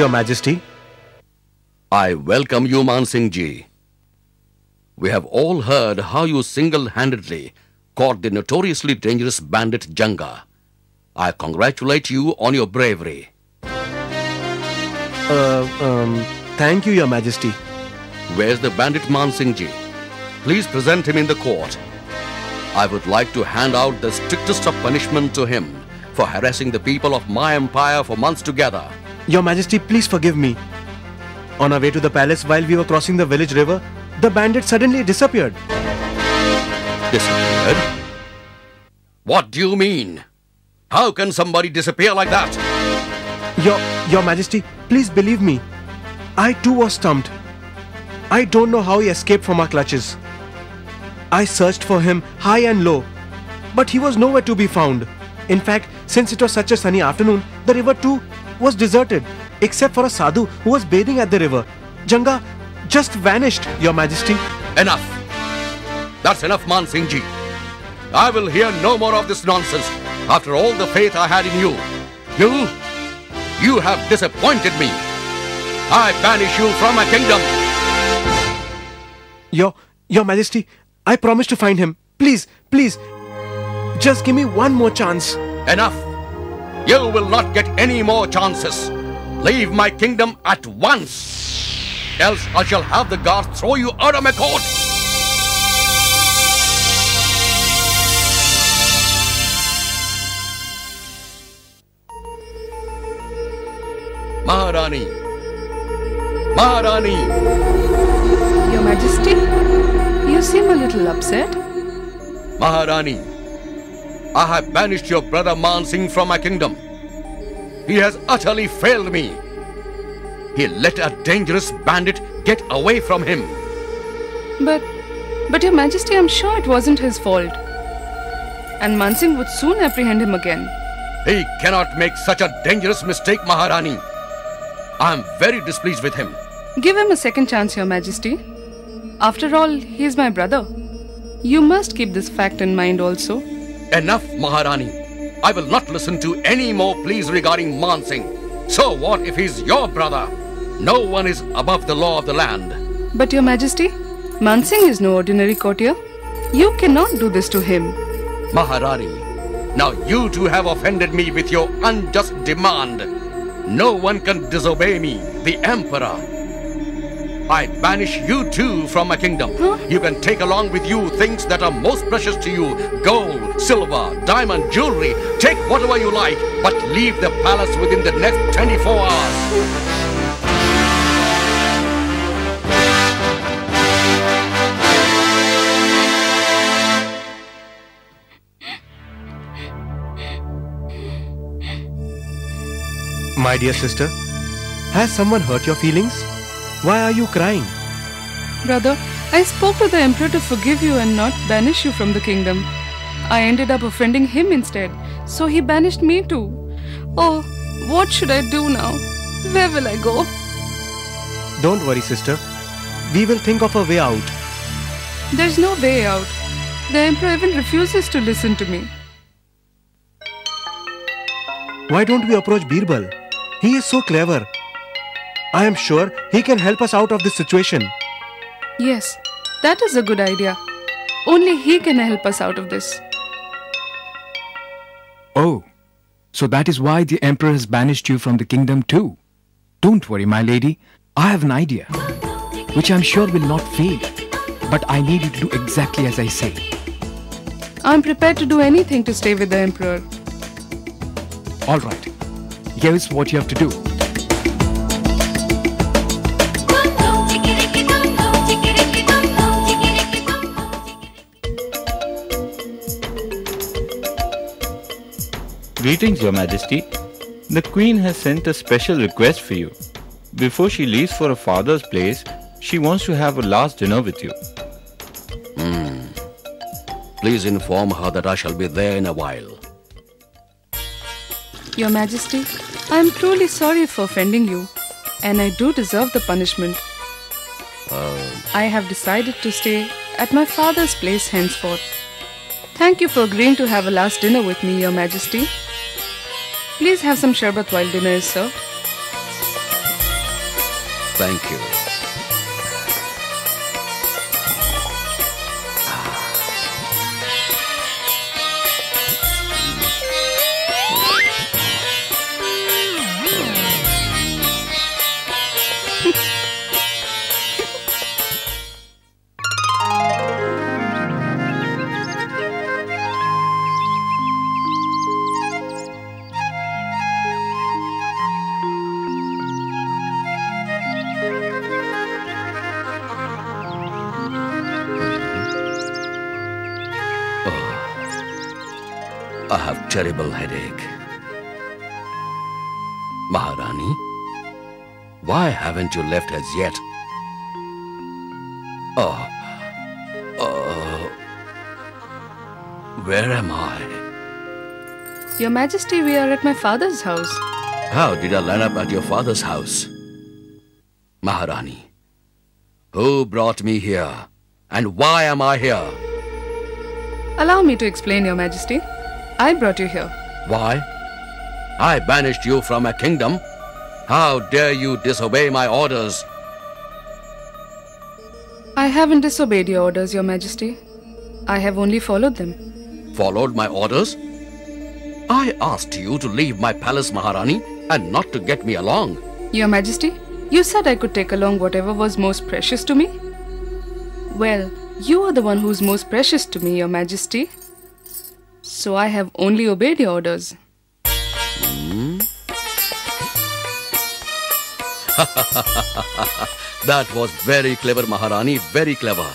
your Majesty. I welcome you, Man Singh ji. We have all heard how you single-handedly caught the notoriously dangerous bandit Janga. I congratulate you on your bravery. Thank you, Your Majesty. Where's the bandit Man Singh ji? Please present him in the court. I would like to hand out the strictest of punishment to him for harassing the people of my empire for months together. Your Majesty, please forgive me. On our way to the palace, while we were crossing the village river, the bandit suddenly disappeared. Disappeared? What do you mean? How can somebody disappear like that? Your Majesty, please believe me. I too was stumped. I don't know how he escaped from our clutches. I searched for him high and low, but he was nowhere to be found. In fact, since it was such a sunny afternoon, the river too was deserted, except for a sadhu who was bathing at the river. Janga just vanished, Your Majesty. Enough. That's enough, Man Singh ji. I will hear no more of this nonsense after all the faith I had in you. You have disappointed me. I banish you from my kingdom. Your Majesty, I promise to find him. Please, please, just give me one more chance. Enough. You will not get any more chances. Leave my kingdom at once. Else I shall have the guards throw you out of my court. Maharani. Maharani. Your Majesty? You seem a little upset. Maharani, I have banished your brother Man Singh from my kingdom. He has utterly failed me. He let a dangerous bandit get away from him. But Your Majesty, I'm sure it wasn't his fault. And Man Singh would soon apprehend him again. He cannot make such a dangerous mistake, Maharani. I'm very displeased with him. Give him a second chance, Your Majesty. After all, he is my brother. You must keep this fact in mind also. Enough, Maharani. I will not listen to any more pleas regarding Man Singh. So what if he's your brother? No one is above the law of the land. But Your Majesty, Man Singh is no ordinary courtier. You cannot do this to him. Maharani, now you two have offended me with your unjust demand. No one can disobey me, the Emperor. I banish you too from my kingdom. Huh? You can take along with you things that are most precious to you. Gold, silver, diamond, jewelry. Take whatever you like, but leave the palace within the next 24 hours. My dear sister, has someone hurt your feelings? Why are you crying? Brother, I spoke to the Emperor to forgive you and not banish you from the kingdom. I ended up offending him instead, so he banished me too. Oh, what should I do now? Where will I go? Don't worry, sister. We will think of a way out. There's no way out. The Emperor even refuses to listen to me. Why don't we approach Birbal? He is so clever. I am sure he can help us out of this situation. Yes, that is a good idea. Only he can help us out of this. Oh, so that is why the Emperor has banished you from the kingdom too. Don't worry, my lady. I have an idea, which I am sure will not fail. But I need you to do exactly as I say. I am prepared to do anything to stay with the Emperor. All right. Here is what you have to do. Greetings, Your Majesty. The Queen has sent a special request for you. Before she leaves for her father's place, she wants to have a last dinner with you. Please inform her that I shall be there in a while. Your Majesty, I am truly sorry for offending you, and I do deserve the punishment. I have decided to stay at my father's place henceforth. Thank you for agreeing to have a last dinner with me, Your Majesty. Please have some sherbet while dinner is served. Thank you. I have terrible headache. Maharani, why haven't you left as yet? Where am I? Your Majesty, we are at my father's house. How did I land up at your father's house? Maharani, who brought me here? And why am I here? Allow me to explain, Your Majesty. I brought you here. Why? I banished you from my kingdom. How dare you disobey my orders? I haven't disobeyed your orders, Your Majesty. I have only followed them. Followed my orders? I asked you to leave my palace, Maharani, and not to get me along. Your Majesty, you said I could take along whatever was most precious to me. Well, you are the one who's most precious to me, Your Majesty. So I have only obeyed your orders. That was very clever, Maharani, very clever.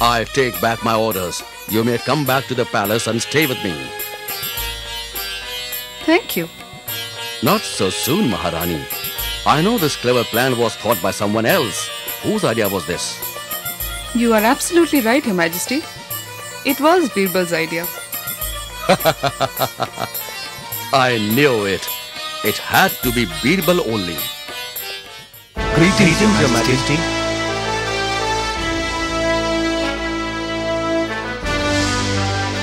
I take back my orders. You may come back to the palace and stay with me. Thank you. Not so soon, Maharani. I know this clever plan was thought by someone else. Whose idea was this? You are absolutely right, Your Majesty. It was Birbal's idea. I knew it. It had to be Birbal only. Greetings, Your Majesty.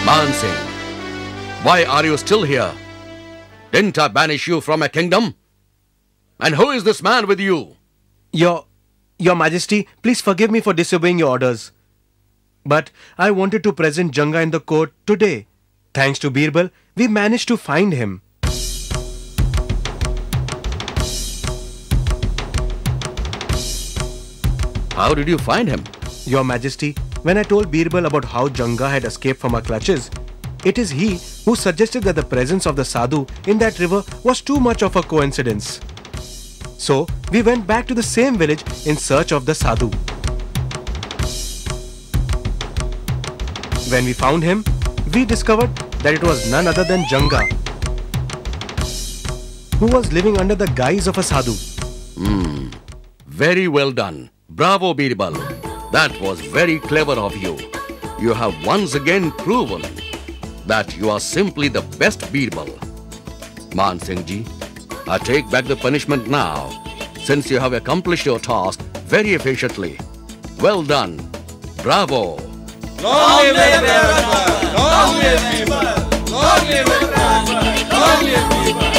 Man Singh, why are you still here? Didn't I banish you from my kingdom? And who is this man with you? Your Majesty, please forgive me for disobeying your orders. But I wanted to present Janga in the court today. Thanks to Birbal, we managed to find him. How did you find him? Your Majesty, when I told Birbal about how Janga had escaped from our clutches, it is he who suggested that the presence of the Sadhu in that river was too much of a coincidence. So, we went back to the same village in search of the Sadhu. When we found him, we discovered that it was none other than Janga, who was living under the guise of a Sadhu. Very well done. Bravo, Birbal. That was very clever of you. You have once again proven that you are simply the best Birbal. Man Singh ji, I take back the punishment now, since you have accomplished your task very efficiently. Well done. Bravo. Long live Birbal! Long live Birbal! Long live Birbal! Long live Birbal!